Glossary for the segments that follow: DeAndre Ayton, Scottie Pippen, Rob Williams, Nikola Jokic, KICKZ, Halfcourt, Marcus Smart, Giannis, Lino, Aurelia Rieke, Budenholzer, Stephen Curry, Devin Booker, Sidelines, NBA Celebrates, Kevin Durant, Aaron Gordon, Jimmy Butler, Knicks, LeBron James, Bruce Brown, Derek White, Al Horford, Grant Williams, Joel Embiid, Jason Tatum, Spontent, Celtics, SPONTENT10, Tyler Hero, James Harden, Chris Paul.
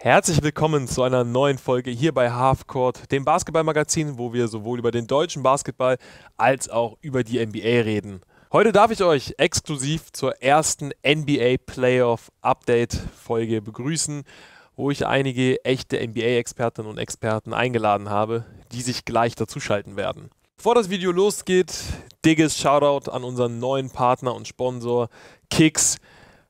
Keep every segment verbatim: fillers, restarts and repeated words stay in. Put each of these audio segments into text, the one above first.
Herzlich willkommen zu einer neuen Folge hier bei Halfcourt, dem Basketballmagazin, wo wir sowohl über den deutschen Basketball als auch über die N B A reden. Heute darf ich euch exklusiv zur ersten N B A Playoff Update Folge begrüßen, wo ich einige echte N B A-Expertinnen und Experten eingeladen habe, die sich gleich dazuschalten werden. Bevor das Video losgeht, dickes Shoutout an unseren neuen Partner und Sponsor K I C K Z.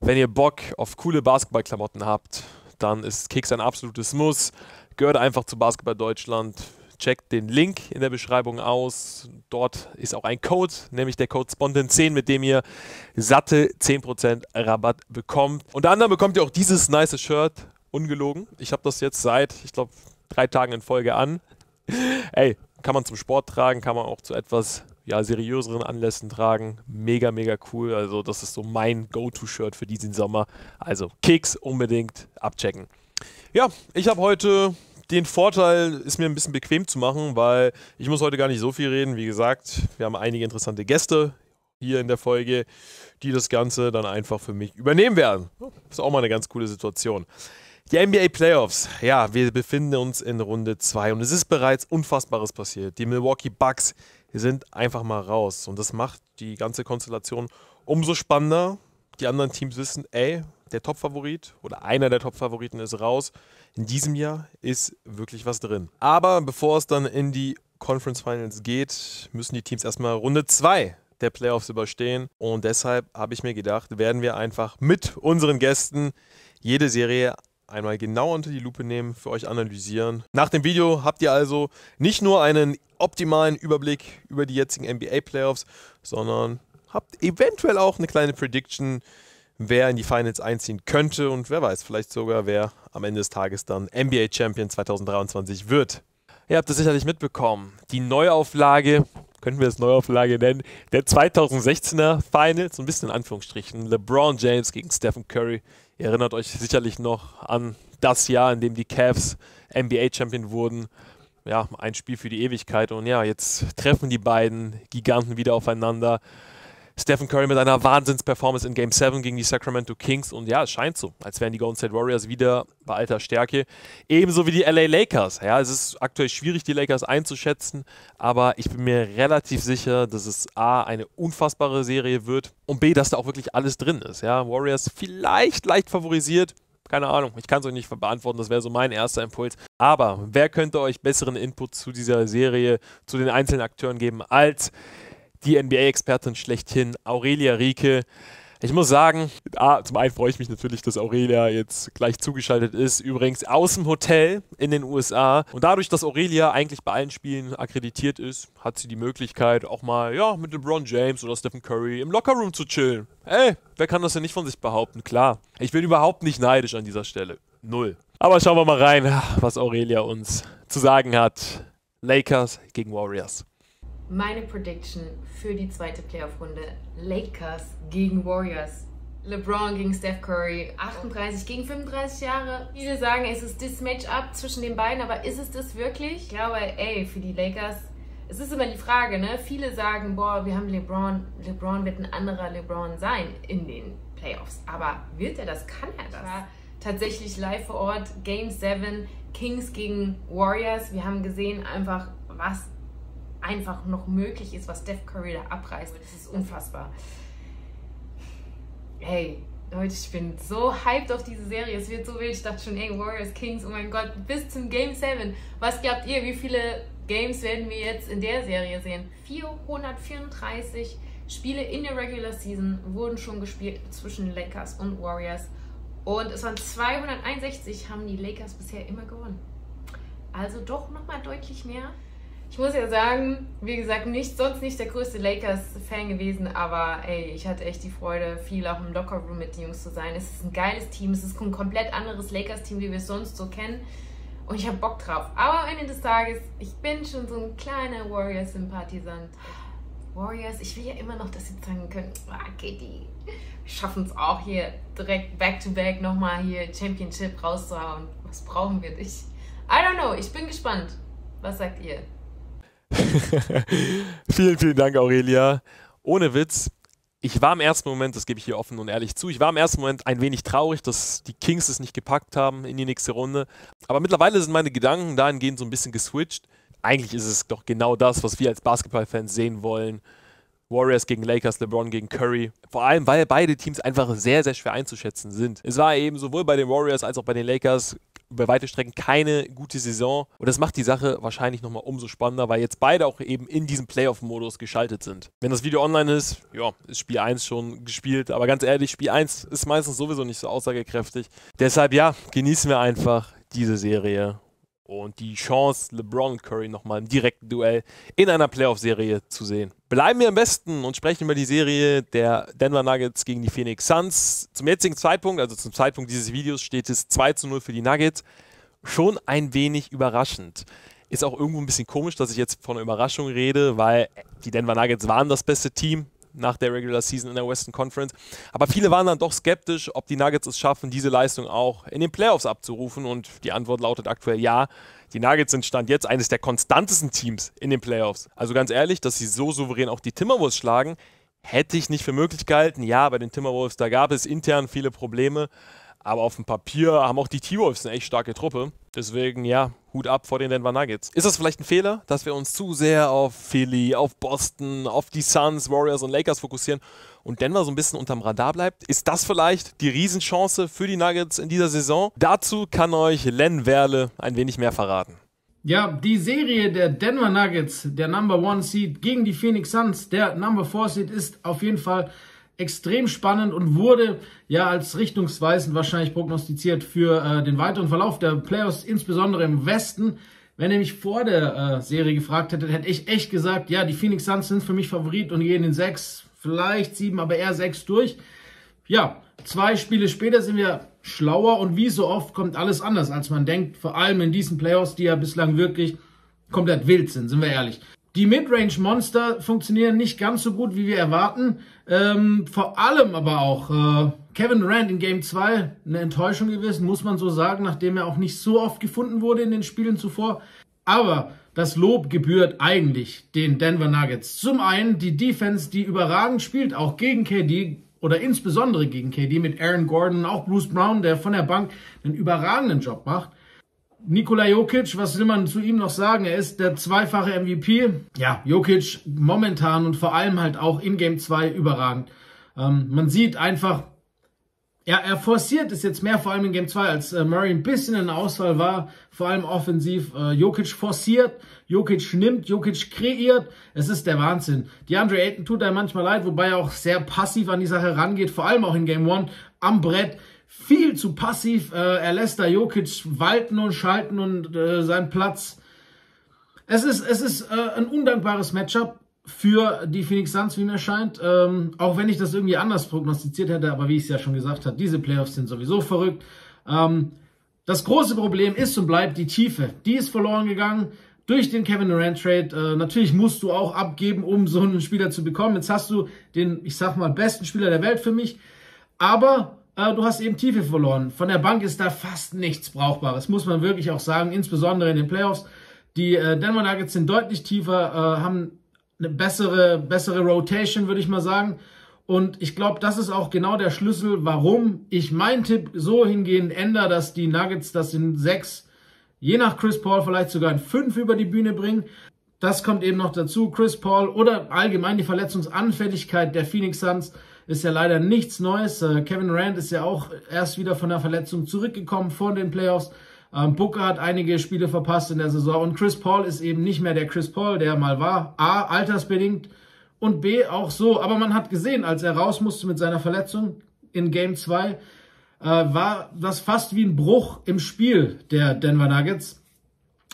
Wenn ihr Bock auf coole Basketballklamotten habt, dann ist K I C K Z ein absolutes Muss. Gehört einfach zu Basketball Deutschland. Checkt den Link in der Beschreibung aus. Dort ist auch ein Code, nämlich der Code SPONTENT zehn, mit dem ihr satte zehn Prozent Rabatt bekommt. Unter anderem bekommt ihr auch dieses nice Shirt, ungelogen. Ich habe das jetzt seit, ich glaube, drei Tagen in Folge an. Ey, kann man zum Sport tragen, kann man auch zu etwas ja, seriöseren Anlässen tragen. Mega, mega cool. Also das ist so mein Go-To-Shirt für diesen Sommer. Also K I C K Z unbedingt abchecken. Ja, ich habe heute den Vorteil, es mir ein bisschen bequem zu machen, weil ich muss heute gar nicht so viel reden. Wie gesagt, wir haben einige interessante Gäste hier in der Folge, die das Ganze dann einfach für mich übernehmen werden. Ist auch mal eine ganz coole Situation. Die N B A Playoffs, ja, wir befinden uns in Runde zwei und es ist bereits Unfassbares passiert. Die Milwaukee Bucks sind einfach mal raus und das macht die ganze Konstellation umso spannender. Die anderen Teams wissen, ey, der Top-Favorit oder einer der Top-Favoriten ist raus. In diesem Jahr ist wirklich was drin. Aber bevor es dann in die Conference Finals geht, müssen die Teams erstmal Runde zwei der Playoffs überstehen. Und deshalb habe ich mir gedacht, werden wir einfach mit unseren Gästen jede Serie anschauen, einmal genau unter die Lupe nehmen, für euch analysieren. Nach dem Video habt ihr also nicht nur einen optimalen Überblick über die jetzigen N B A-Playoffs, sondern habt eventuell auch eine kleine Prediction, wer in die Finals einziehen könnte und wer weiß, vielleicht sogar, wer am Ende des Tages dann N B A-Champion zwanzig dreiundzwanzig wird. Ihr habt es sicherlich mitbekommen, die Neuauflage, könnten wir das Neuauflage nennen, der zweitausendsechzehner Finals, so ein bisschen in Anführungsstrichen, LeBron James gegen Stephen Curry. Ihr erinnert euch sicherlich noch an das Jahr, in dem die Cavs N B A-Champion wurden. Ja, ein Spiel für die Ewigkeit. Und ja, jetzt treffen die beiden Giganten wieder aufeinander. Stephen Curry mit einer Wahnsinns-Performance in Game sieben gegen die Sacramento Kings. Und ja, es scheint so, als wären die Golden State Warriors wieder bei alter Stärke. Ebenso wie die L A Lakers. Ja, es ist aktuell schwierig, die Lakers einzuschätzen. Aber ich bin mir relativ sicher, dass es A, eine unfassbare Serie wird. Und B, dass da auch wirklich alles drin ist. Ja, Warriors vielleicht leicht favorisiert. Keine Ahnung, ich kann es euch nicht beantworten, das wäre so mein erster Impuls. Aber wer könnte euch besseren Input zu dieser Serie, zu den einzelnen Akteuren geben, als die N B A-Expertin schlechthin, Aurelia Rieke. Ich muss sagen, ah, zum einen freue ich mich natürlich, dass Aurelia jetzt gleich zugeschaltet ist, übrigens aus dem Hotel in den U S A. Und dadurch, dass Aurelia eigentlich bei allen Spielen akkreditiert ist, hat sie die Möglichkeit, auch mal ja, mit LeBron James oder Stephen Curry im Lockerroom zu chillen. Ey, wer kann das denn nicht von sich behaupten? Klar, ich bin überhaupt nicht neidisch an dieser Stelle. Null. Aber schauen wir mal rein, was Aurelia uns zu sagen hat. Lakers gegen Warriors. Meine Prediction für die zweite Playoff-Runde, Lakers gegen Warriors. LeBron gegen Steph Curry, achtunddreißig gegen fünfunddreißig Jahre. Viele sagen, es ist das Matchup zwischen den beiden, aber ist es das wirklich? Ich glaube, ey, für die Lakers, es ist immer die Frage, ne? Viele sagen, boah, wir haben LeBron, LeBron wird ein anderer LeBron sein in den Playoffs. Aber wird er das? Kann er das? Ich war tatsächlich live vor Ort, Game sieben, Kings gegen Warriors. Wir haben gesehen einfach, was einfach noch möglich ist, was Steph Curry da abreißt. Das ist unfassbar. Hey, Leute, ich bin so hyped auf diese Serie. Es wird so wild. Ich dachte schon, ey, Warriors, Kings, oh mein Gott, bis zum Game sieben. Was glaubt ihr, wie viele Games werden wir jetzt in der Serie sehen? vierhundertvierunddreißig Spiele in der Regular Season wurden schon gespielt zwischen Lakers und Warriors. Und es waren zweihunderteinundsechzig, haben die Lakers bisher immer gewonnen. Also doch nochmal deutlich mehr. Ich muss ja sagen, wie gesagt, nicht, sonst nicht der größte Lakers-Fan gewesen, aber ey, ich hatte echt die Freude, viel auch im Lockerroom mit den Jungs zu sein. Es ist ein geiles Team, es ist ein komplett anderes Lakers-Team, wie wir es sonst so kennen. Und ich habe Bock drauf. Aber am Ende des Tages, ich bin schon so ein kleiner Warriors-Sympathisant. Warriors, ich will ja immer noch, dass sie sagen können, okay, die schaffen es auch hier direkt back-to-back nochmal hier Championship rauszuhauen. Was brauchen wir dich? I don't know, ich bin gespannt. Was sagt ihr? Vielen, vielen Dank, Aurelia. Ohne Witz, Ich war im ersten Moment, das gebe ich hier offen und ehrlich zu, ich war im ersten Moment ein wenig traurig, dass die Kings es nicht gepackt haben in die nächste Runde. Aber mittlerweile sind meine Gedanken dahingehend so ein bisschen geswitcht. Eigentlich ist es doch genau das, was wir als Basketballfans sehen wollen. Warriors gegen Lakers, LeBron gegen Curry. Vor allem, weil beide Teams einfach sehr, sehr schwer einzuschätzen sind. Es war eben sowohl bei den Warriors als auch bei den Lakers über weite Strecken keine gute Saison. Und das macht die Sache wahrscheinlich nochmal umso spannender, weil jetzt beide auch eben in diesem Playoff-Modus geschaltet sind. Wenn das Video online ist, ja, ist Spiel eins schon gespielt. Aber ganz ehrlich, Spiel eins ist meistens sowieso nicht so aussagekräftig. Deshalb, ja, genießen wir einfach diese Serie und die Chance, LeBron und Curry nochmal im direkten Duell in einer Playoff-Serie zu sehen. Bleiben wir am besten und sprechen über die Serie der Denver Nuggets gegen die Phoenix Suns. Zum jetzigen Zeitpunkt, also zum Zeitpunkt dieses Videos, steht es zwei zu null für die Nuggets. Schon ein wenig überraschend. Ist auch irgendwo ein bisschen komisch, dass ich jetzt von einer Überraschung rede, weil die Denver Nuggets waren das beste Team nach der Regular Season in der Western Conference. Aber viele waren dann doch skeptisch, ob die Nuggets es schaffen, diese Leistung auch in den Playoffs abzurufen. Und die Antwort lautet aktuell ja. Die Nuggets sind Stand jetzt eines der konstantesten Teams in den Playoffs. Also ganz ehrlich, dass sie so souverän auch die Timberwolves schlagen, hätte ich nicht für möglich gehalten. Ja, bei den Timberwolves, da gab es intern viele Probleme. Aber auf dem Papier haben auch die T-Wolves eine echt starke Truppe. Deswegen, ja, Hut ab vor den Denver Nuggets. Ist das vielleicht ein Fehler, dass wir uns zu sehr auf Philly, auf Boston, auf die Suns, Warriors und Lakers fokussieren und Denver so ein bisschen unterm Radar bleibt? Ist das vielleicht die Riesenchance für die Nuggets in dieser Saison? Dazu kann euch Len Werle ein wenig mehr verraten. Ja, die Serie der Denver Nuggets, der Number one Seed gegen die Phoenix Suns, der Number four Seed, ist auf jeden Fall extrem spannend und wurde ja als richtungsweisend wahrscheinlich prognostiziert für äh, den weiteren Verlauf der Playoffs, insbesondere im Westen. Wenn ihr mich vor der äh, Serie gefragt hättet, hätte ich echt gesagt, ja, die Phoenix Suns sind für mich Favorit und gehen in sechs, vielleicht sieben, aber eher sechs durch. Ja, zwei Spiele später sind wir schlauer und wie so oft kommt alles anders, als man denkt. Vor allem in diesen Playoffs, die ja bislang wirklich komplett wild sind, sind wir ehrlich. Die Midrange-Monster funktionieren nicht ganz so gut, wie wir erwarten. Ähm, vor allem aber auch äh, Kevin Durant in Game zwei eine Enttäuschung gewesen, muss man so sagen, nachdem er auch nicht so oft gefunden wurde in den Spielen zuvor. Aber das Lob gebührt eigentlich den Denver Nuggets. Zum einen die Defense, die überragend spielt, auch gegen K D oder insbesondere gegen K D mit Aaron Gordon und auch Bruce Brown, der von der Bank einen überragenden Job macht. Nikola Jokic, was will man zu ihm noch sagen? Er ist der zweifache M V P. Ja, Jokic momentan und vor allem halt auch in Game zwei überragend. Ähm, man sieht einfach, ja, er forciert es jetzt mehr, vor allem in Game zwei, als äh, Murray ein bisschen in der Auswahl war, vor allem offensiv. Äh, Jokic forciert, Jokic nimmt, Jokic kreiert. Es ist der Wahnsinn. DeAndre Ayton tut einem manchmal leid, wobei er auch sehr passiv an die Sache rangeht, vor allem auch in Game eins am Brett. Viel zu passiv, äh, er lässt da Jokic walten und schalten und äh, seinen Platz. Es ist, es ist äh, ein undankbares Matchup für die Phoenix Suns, wie mir scheint. Ähm, auch wenn ich das irgendwie anders prognostiziert hätte, aber wie ich es ja schon gesagt habe, diese Playoffs sind sowieso verrückt. Ähm, das große Problem ist und bleibt die Tiefe. Die ist verloren gegangen durch den Kevin Durant Trade. Äh, natürlich musst du auch abgeben, um so einen Spieler zu bekommen. Jetzt hast du den, ich sag mal, besten Spieler der Welt für mich, aber du hast eben Tiefe verloren. Von der Bank ist da fast nichts Brauchbares, muss man wirklich auch sagen, insbesondere in den Playoffs. Die Denver Nuggets sind deutlich tiefer, haben eine bessere, bessere Rotation, würde ich mal sagen. Und ich glaube, das ist auch genau der Schlüssel, warum ich meinen Tipp so hingehend ändere, dass die Nuggets das in sechs, je nach Chris Paul vielleicht sogar in fünf über die Bühne bringen. Das kommt eben noch dazu. Chris Paul oder allgemein die Verletzungsanfälligkeit der Phoenix Suns ist ja leider nichts Neues. Kevin Durant ist ja auch erst wieder von der Verletzung zurückgekommen vor den Playoffs. Booker hat einige Spiele verpasst in der Saison. Und Chris Paul ist eben nicht mehr der Chris Paul, der mal war. A, altersbedingt und B, auch so. Aber man hat gesehen, als er raus musste mit seiner Verletzung in Game zwei, war das fast wie ein Bruch im Spiel der Denver Nuggets.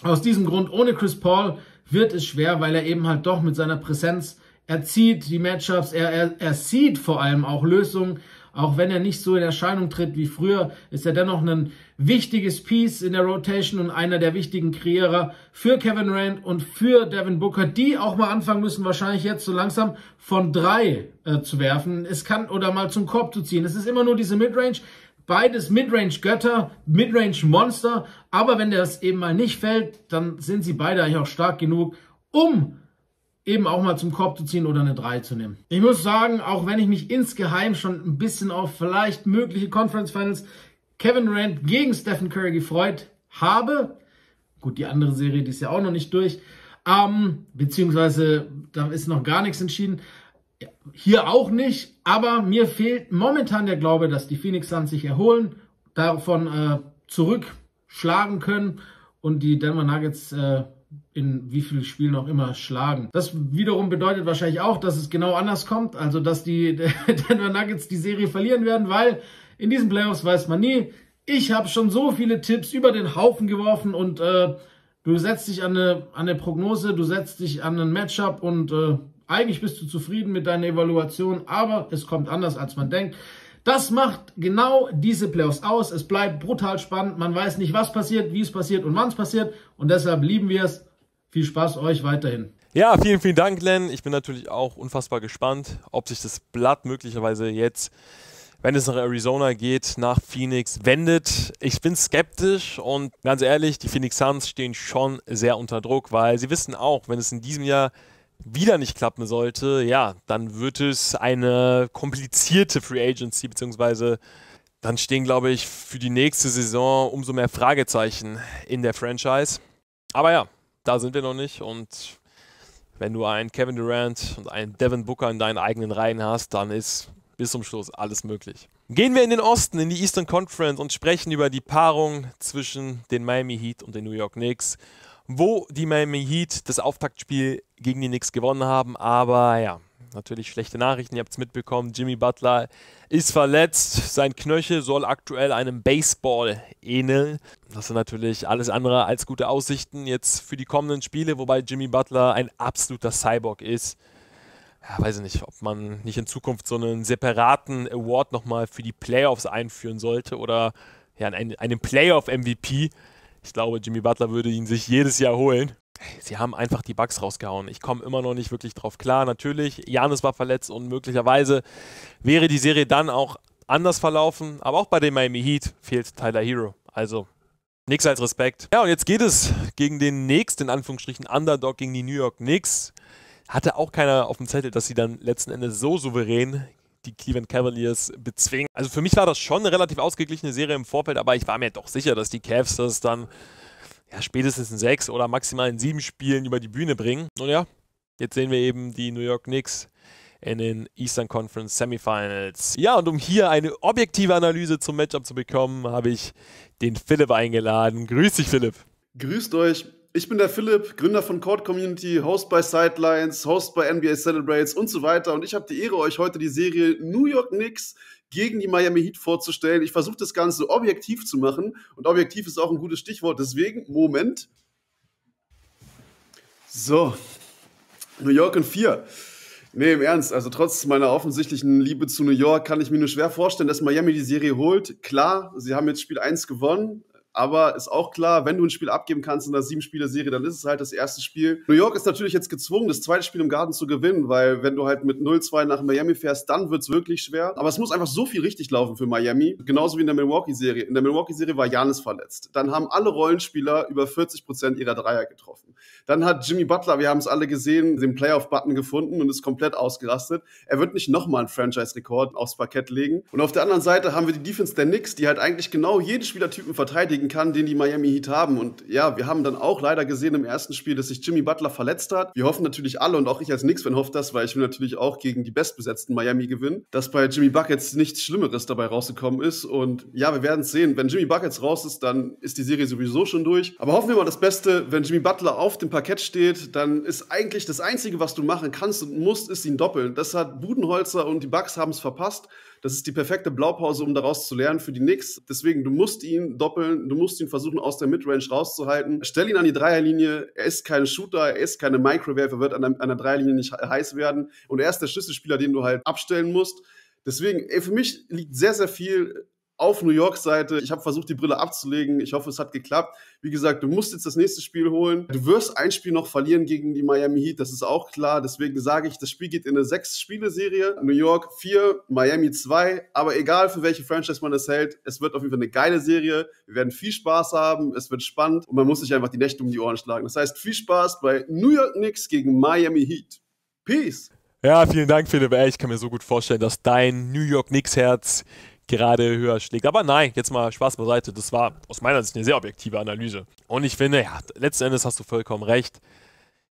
Aus diesem Grund, ohne Chris Paul wird es schwer, weil er eben halt doch mit seiner Präsenz, er zieht die Matchups, er, er, er sieht vor allem auch Lösungen. Auch wenn er nicht so in Erscheinung tritt wie früher, ist er dennoch ein wichtiges Piece in der Rotation und einer der wichtigen Kreierer für Kevin Durant und für Devin Booker, die auch mal anfangen müssen, wahrscheinlich jetzt so langsam von drei äh, zu werfen. Es kann oder mal zum Korb zu ziehen. Es ist immer nur diese Midrange. Beides Midrange-Götter, Midrange-Monster. Aber wenn das eben mal nicht fällt, dann sind sie beide eigentlich auch stark genug, um eben auch mal zum Korb zu ziehen oder eine drei zu nehmen. Ich muss sagen, auch wenn ich mich insgeheim schon ein bisschen auf vielleicht mögliche Conference Finals Kevin Durant gegen Stephen Curry gefreut habe, gut, die andere Serie, die ist ja auch noch nicht durch, ähm, beziehungsweise da ist noch gar nichts entschieden, hier auch nicht, aber mir fehlt momentan der Glaube, dass die Phoenix Suns sich erholen, davon äh, zurückschlagen können und die Denver Nuggets äh, in wie vielen Spielen noch immer schlagen. Das wiederum bedeutet wahrscheinlich auch, dass es genau anders kommt, also dass die Denver Nuggets die Serie verlieren werden, weil in diesen Playoffs weiß man nie. Ich habe schon so viele Tipps über den Haufen geworfen und äh, du setzt dich an eine, an eine Prognose, du setzt dich an ein Matchup und äh, eigentlich bist du zufrieden mit deiner Evaluation, aber es kommt anders, als man denkt. Das macht genau diese Playoffs aus. Es bleibt brutal spannend. Man weiß nicht, was passiert, wie es passiert und wann es passiert. Und deshalb lieben wir es. Viel Spaß euch weiterhin. Ja, vielen, vielen Dank, Len. Ich bin natürlich auch unfassbar gespannt, ob sich das Blatt möglicherweise jetzt, wenn es nach Arizona geht, nach Phoenix wendet. Ich bin skeptisch und ganz ehrlich, die Phoenix Suns stehen schon sehr unter Druck, weil sie wissen auch, wenn es in diesem Jahr wieder nicht klappen sollte, ja, dann wird es eine komplizierte Free Agency, beziehungsweise dann stehen, glaube ich, für die nächste Saison umso mehr Fragezeichen in der Franchise. Aber ja, da sind wir noch nicht und wenn du einen Kevin Durant und einen Devin Booker in deinen eigenen Reihen hast, dann ist bis zum Schluss alles möglich. Gehen wir in den Osten, in die Eastern Conference und sprechen über die Paarung zwischen den Miami Heat und den New York Knicks, wo die Miami Heat das Auftaktspiel gegen die Knicks gewonnen haben. Aber ja, natürlich schlechte Nachrichten, ihr habt es mitbekommen, Jimmy Butler ist verletzt, sein Knöchel soll aktuell einem Baseball ähneln. Das sind natürlich alles andere als gute Aussichten jetzt für die kommenden Spiele, wobei Jimmy Butler ein absoluter Cyborg ist. Ja, weiß ich nicht, ob man nicht in Zukunft so einen separaten Award nochmal für die Playoffs einführen sollte oder ja, einen, einen Playoff-M V P. Ich glaube, Jimmy Butler würde ihn sich jedes Jahr holen. Sie haben einfach die Bucks rausgehauen. Ich komme immer noch nicht wirklich drauf klar. Natürlich, Giannis war verletzt und möglicherweise wäre die Serie dann auch anders verlaufen. Aber auch bei den Miami Heat fehlt Tyler Hero. Also, nichts als Respekt. Ja, und jetzt geht es gegen den nächsten, in Anführungsstrichen, Underdog, gegen die New York Knicks. Hatte auch keiner auf dem Zettel, dass sie dann letzten Endes so souverän die Cleveland Cavaliers bezwingen. Also für mich war das schon eine relativ ausgeglichene Serie im Vorfeld, aber ich war mir doch sicher, dass die Cavs das dann ja, spätestens in sechs oder maximal in sieben Spielen über die Bühne bringen. Und ja, jetzt sehen wir eben die New York Knicks in den Eastern Conference Semifinals. Ja, und um hier eine objektive Analyse zum Matchup zu bekommen, habe ich den Philipp eingeladen. Grüß dich, Philipp. Grüßt euch. Ich bin der Philipp, Gründer von Court Community, Host bei Sidelines, Host bei N B A Celebrates und so weiter. Und ich habe die Ehre, euch heute die Serie New York Knicks gegen die Miami Heat vorzustellen. Ich versuche das Ganze objektiv zu machen und objektiv ist auch ein gutes Stichwort. Deswegen, Moment. So, New York in vier. Nee, im Ernst, also trotz meiner offensichtlichen Liebe zu New York kann ich mir nur schwer vorstellen, dass Miami die Serie holt. Klar, sie haben jetzt Spiel eins gewonnen. Aber ist auch klar, wenn du ein Spiel abgeben kannst in der Sieben-Spiele-Serie, dann ist es halt das erste Spiel. New York ist natürlich jetzt gezwungen, das zweite Spiel im Garden zu gewinnen, weil wenn du halt mit null zwei nach Miami fährst, dann wird es wirklich schwer. Aber es muss einfach so viel richtig laufen für Miami, genauso wie in der Milwaukee-Serie. In der Milwaukee-Serie war Giannis verletzt. Dann haben alle Rollenspieler über vierzig Prozent ihrer Dreier getroffen. Dann hat Jimmy Butler, wir haben es alle gesehen, den Playoff-Button gefunden und ist komplett ausgerastet. Er wird nicht nochmal einen Franchise-Rekord aufs Parkett legen. Und auf der anderen Seite haben wir die Defense der Knicks, die halt eigentlich genau jeden Spielertypen verteidigen kann, den die Miami Heat haben. Und ja, wir haben dann auch leider gesehen im ersten Spiel, dass sich Jimmy Butler verletzt hat. Wir hoffen natürlich alle und auch ich als Knicks-Fan hoffe das, weil ich will natürlich auch gegen die bestbesetzten Miami gewinnen, dass bei Jimmy Buckets nichts Schlimmeres dabei rausgekommen ist. Und ja, wir werden es sehen. Wenn Jimmy Buckets raus ist, dann ist die Serie sowieso schon durch. Aber hoffen wir mal das Beste. Wenn Jimmy Butler auf dem Parkett steht, dann ist eigentlich das Einzige, was du machen kannst und musst, ist ihn doppeln. Das hat Budenholzer und die Bucks haben es verpasst. Das ist die perfekte Blaupause, um daraus zu lernen für die Knicks. Deswegen, du musst ihn doppeln, du musst ihn versuchen, aus der Midrange rauszuhalten. Stell ihn an die Dreierlinie, er ist kein Shooter, er ist keine Microwave, er wird an der, an der Dreierlinie nicht heiß werden. Und er ist der Schlüsselspieler, den du halt abstellen musst. Deswegen, ey, für mich liegt sehr, sehr viel auf New York-Seite. Ich habe versucht, die Brille abzulegen. Ich hoffe, es hat geklappt. Wie gesagt, du musst jetzt das nächste Spiel holen. Du wirst ein Spiel noch verlieren gegen die Miami Heat, das ist auch klar. Deswegen sage ich, das Spiel geht in eine Sechs-Spiele-Serie. New York vier, Miami zwei. Aber egal, für welche Franchise man es hält, es wird auf jeden Fall eine geile Serie. Wir werden viel Spaß haben, es wird spannend und man muss sich einfach die Nächte um die Ohren schlagen. Das heißt, viel Spaß bei New York Knicks gegen Miami Heat. Peace! Ja, vielen Dank, Philipp. Ich kann mir so gut vorstellen, dass dein New York Knicks-Herz gerade höher schlägt. Aber nein, jetzt mal Spaß beiseite. Das war aus meiner Sicht eine sehr objektive Analyse. Und ich finde, ja, letzten Endes hast du vollkommen recht.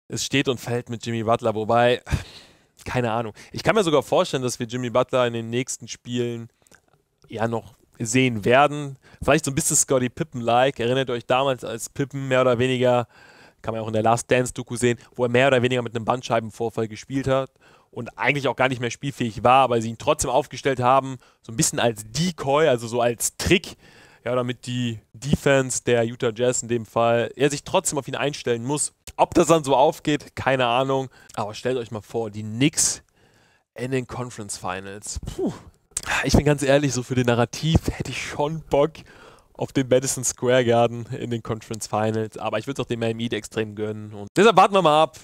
Es steht und fällt mit Jimmy Butler, wobei, keine Ahnung. Ich kann mir sogar vorstellen, dass wir Jimmy Butler in den nächsten Spielen ja noch sehen werden. Vielleicht so ein bisschen Scottie Pippen-like. Erinnert euch damals, als Pippen mehr oder weniger, kann man auch in der Last Dance-Doku sehen, wo er mehr oder weniger mit einem Bandscheibenvorfall gespielt hat und eigentlich auch gar nicht mehr spielfähig war, weil sie ihn trotzdem aufgestellt haben, so ein bisschen als Decoy, also so als Trick, ja, damit die Defense der Utah Jazz in dem Fall, er sich trotzdem auf ihn einstellen muss. Ob das dann so aufgeht, keine Ahnung. Aber stellt euch mal vor, die Knicks in den Conference Finals. Puh. Ich bin ganz ehrlich, so für den Narrativ hätte ich schon Bock auf den Madison Square Garden in den Conference Finals. Aber ich würde es auch dem Miami Heat extrem gönnen. Und deshalb warten wir mal ab,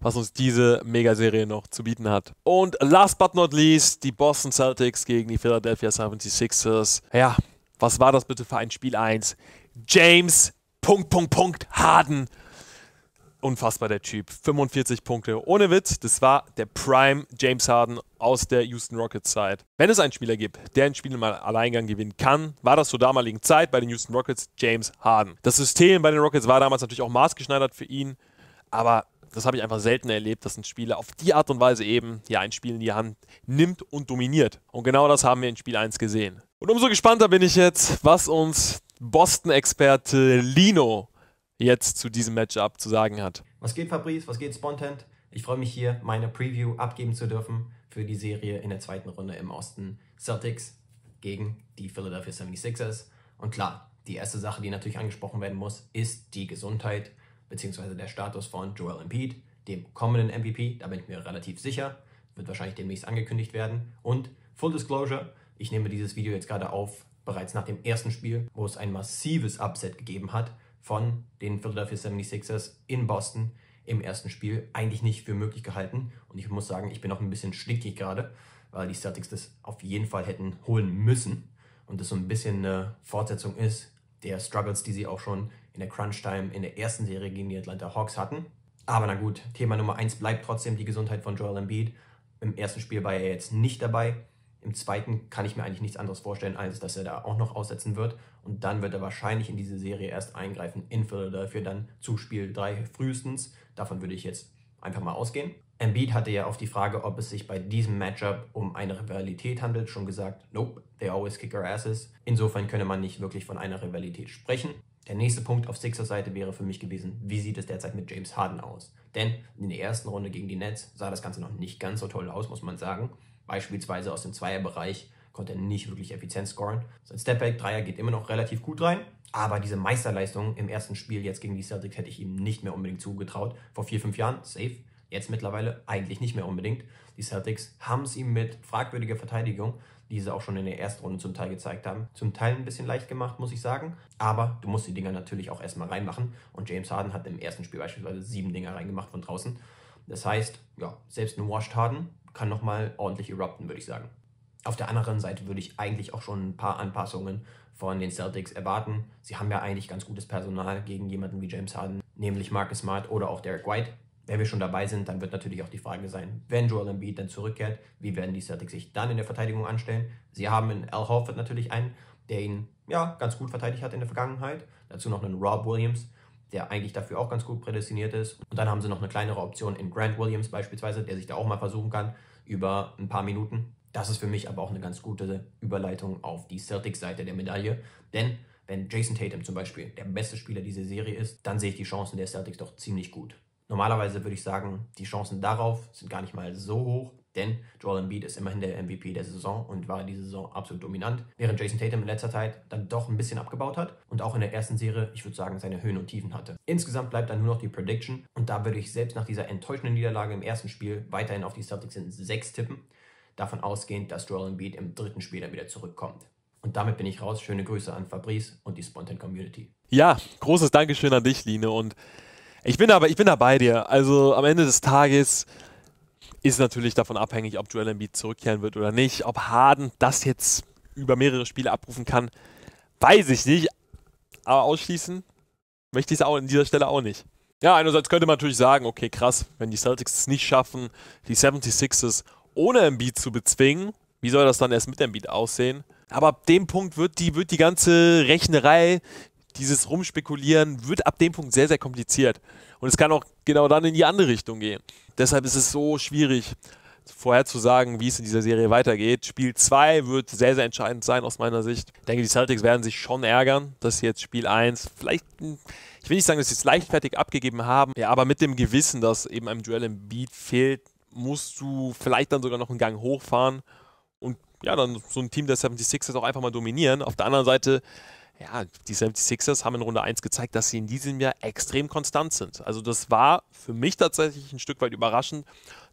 was uns diese Megaserie noch zu bieten hat. Und last but not least, die Boston Celtics gegen die Philadelphia seventy-sixers. Ja, was war das bitte für ein Spiel eins? James, Punkt, Punkt, Punkt, Harden. Unfassbar, der Typ. fünfundvierzig Punkte. Ohne Witz, das war der Prime James Harden aus der Houston Rockets-Zeit. Wenn es einen Spieler gibt, der ein Spiel im Alleingang gewinnen kann, war das zur damaligen Zeit bei den Houston Rockets James Harden. Das System bei den Rockets war damals natürlich auch maßgeschneidert für ihn, aber das habe ich einfach selten erlebt, dass ein Spieler auf die Art und Weise eben ja, ein Spiel in die Hand nimmt und dominiert. Und genau das haben wir in Spiel eins gesehen. Und umso gespannter bin ich jetzt, was uns Boston-Experte Lino jetzt zu diesem Matchup zu sagen hat. Was geht, Fabrice? Was geht, Spontent? Ich freue mich hier, meine Preview abgeben zu dürfen für die Serie in der zweiten Runde im Osten. Celtics gegen die Philadelphia seventy-sixers. Und klar, die erste Sache, die natürlich angesprochen werden muss, ist die Gesundheit beziehungsweise der Status von Joel Embiid, dem kommenden M V P, da bin ich mir relativ sicher, wird wahrscheinlich demnächst angekündigt werden. Und Full Disclosure, ich nehme dieses Video jetzt gerade auf, bereits nach dem ersten Spiel, wo es ein massives Upset gegeben hat von den Philadelphia seventy-sixers in Boston im ersten Spiel, eigentlich nicht für möglich gehalten. Und ich muss sagen, ich bin auch ein bisschen stinkig gerade, weil die Celtics das auf jeden Fall hätten holen müssen und das so ein bisschen eine Fortsetzung ist der Struggles, die sie auch schon in der Crunch-Time in der ersten Serie gegen die Atlanta Hawks hatten. Aber na gut, Thema Nummer eins bleibt trotzdem die Gesundheit von Joel Embiid. Im ersten Spiel war er jetzt nicht dabei. Im zweiten kann ich mir eigentlich nichts anderes vorstellen, als dass er da auch noch aussetzen wird. Und dann wird er wahrscheinlich in diese Serie erst eingreifen in Philadelphia, dann zu Spiel drei frühestens. Davon würde ich jetzt einfach mal ausgehen. Embiid hatte ja auf die Frage, ob es sich bei diesem Matchup um eine Rivalität handelt, schon gesagt, nope, they always kick our asses. Insofern könne man nicht wirklich von einer Rivalität sprechen. Der nächste Punkt auf Sixers Seite wäre für mich gewesen, wie sieht es derzeit mit James Harden aus? Denn in der ersten Runde gegen die Nets sah das Ganze noch nicht ganz so toll aus, muss man sagen. Beispielsweise aus dem Zweierbereich konnte er nicht wirklich effizient scoren. Sein Stepback-Dreier geht immer noch relativ gut rein. Aber diese Meisterleistung im ersten Spiel jetzt gegen die Celtics hätte ich ihm nicht mehr unbedingt zugetraut. Vor vier, fünf Jahren, safe. Jetzt mittlerweile eigentlich nicht mehr unbedingt. Die Celtics haben es ihm mit fragwürdiger Verteidigung, die sie auch schon in der ersten Runde zum Teil gezeigt haben, zum Teil ein bisschen leicht gemacht, muss ich sagen. Aber du musst die Dinger natürlich auch erstmal reinmachen. Und James Harden hat im ersten Spiel beispielsweise sieben Dinger reingemacht von draußen. Das heißt, ja, selbst ein Washed Harden kann nochmal ordentlich erupten, würde ich sagen. Auf der anderen Seite würde ich eigentlich auch schon ein paar Anpassungen von den Celtics erwarten. Sie haben ja eigentlich ganz gutes Personal gegen jemanden wie James Harden, nämlich Marcus Smart oder auch Derek White. Wenn wir schon dabei sind, dann wird natürlich auch die Frage sein, wenn Joel Embiid dann zurückkehrt, wie werden die Celtics sich dann in der Verteidigung anstellen? Sie haben in Al Horford natürlich einen, der ihn ja ganz gut verteidigt hat in der Vergangenheit. Dazu noch einen Rob Williams, der eigentlich dafür auch ganz gut prädestiniert ist. Und dann haben sie noch eine kleinere Option in Grant Williams beispielsweise, der sich da auch mal versuchen kann über ein paar Minuten. Das ist für mich aber auch eine ganz gute Überleitung auf die Celtics-Seite der Medaille, denn wenn Jason Tatum zum Beispiel der beste Spieler dieser Serie ist, dann sehe ich die Chancen der Celtics doch ziemlich gut. Normalerweise würde ich sagen, die Chancen darauf sind gar nicht mal so hoch, denn Joel Embiid ist immerhin der M V P der Saison und war diese Saison absolut dominant, während Jason Tatum in letzter Zeit dann doch ein bisschen abgebaut hat und auch in der ersten Serie, ich würde sagen, seine Höhen und Tiefen hatte. Insgesamt bleibt dann nur noch die Prediction und da würde ich selbst nach dieser enttäuschenden Niederlage im ersten Spiel weiterhin auf die Celtics in sechs tippen, davon ausgehend, dass Joel Embiid im dritten Spiel dann wieder zurückkommt. Und damit bin ich raus. Schöne Grüße an Fabrice und die Spontent Community. Ja, großes Dankeschön an dich, Lino. Und ich bin, aber, ich bin da bei dir. Also am Ende des Tages ist natürlich davon abhängig, ob Joel Embiid zurückkehren wird oder nicht. Ob Harden das jetzt über mehrere Spiele abrufen kann, weiß ich nicht. Aber ausschließen möchte ich es an dieser Stelle auch nicht. Ja, einerseits könnte man natürlich sagen, okay, krass, wenn die Celtics es nicht schaffen, die seventy-sixers ohne Embiid zu bezwingen, wie soll das dann erst mit Embiid aussehen? Aber ab dem Punkt wird die, wird die ganze Rechnerei, dieses Rumspekulieren, wird ab dem Punkt sehr, sehr kompliziert. Und es kann auch genau dann in die andere Richtung gehen. Deshalb ist es so schwierig, vorherzusagen, wie es in dieser Serie weitergeht. Spiel zwei wird sehr, sehr entscheidend sein aus meiner Sicht. Ich denke, die Celtics werden sich schon ärgern, dass sie jetzt Spiel eins vielleicht, ich will nicht sagen, dass sie es leichtfertig abgegeben haben, ja, aber mit dem Gewissen, dass eben einem Joel Embiid fehlt, musst du vielleicht dann sogar noch einen Gang hochfahren und ja, dann so ein Team der seventy-sixers auch einfach mal dominieren. Auf der anderen Seite, ja, die seventy-sixers haben in Runde eins gezeigt, dass sie in diesem Jahr extrem konstant sind. Also das war für mich tatsächlich ein Stück weit überraschend,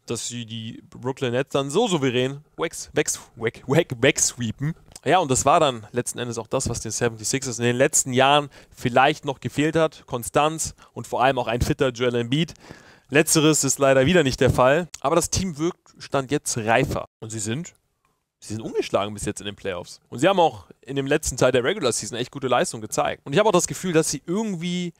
dass sie die Brooklyn Nets dann so souverän wegsweepen. Ja, und das war dann letzten Endes auch das, was den seventy-sixers in den letzten Jahren vielleicht noch gefehlt hat. Konstanz und vor allem auch ein fitter Joel Embiid. Letzteres ist leider wieder nicht der Fall. Aber das Team wirkt Stand jetzt reifer. Und sie sind... Sie sind ungeschlagen bis jetzt in den Playoffs. Und sie haben auch in dem letzten Teil der Regular Season echt gute Leistung gezeigt. Und ich habe auch das Gefühl, dass sie irgendwie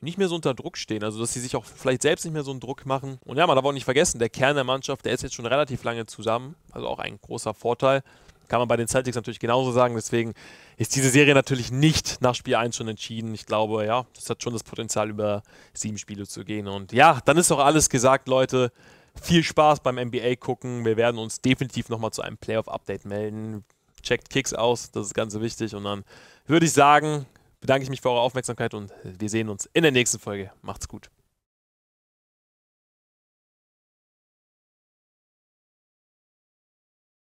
nicht mehr so unter Druck stehen. Also, dass sie sich auch vielleicht selbst nicht mehr so einen Druck machen. Und ja, man darf auch nicht vergessen, der Kern der Mannschaft, der ist jetzt schon relativ lange zusammen. Also auch ein großer Vorteil. Kann man bei den Celtics natürlich genauso sagen. Deswegen ist diese Serie natürlich nicht nach Spiel eins schon entschieden. Ich glaube, ja, das hat schon das Potenzial, über sieben Spiele zu gehen. Und ja, dann ist doch alles gesagt, Leute. Viel Spaß beim N B A gucken. Wir werden uns definitiv nochmal zu einem Playoff-Update melden. Checkt Kicks aus, das ist ganz wichtig. Und dann würde ich sagen, bedanke ich mich für eure Aufmerksamkeit und wir sehen uns in der nächsten Folge. Macht's gut.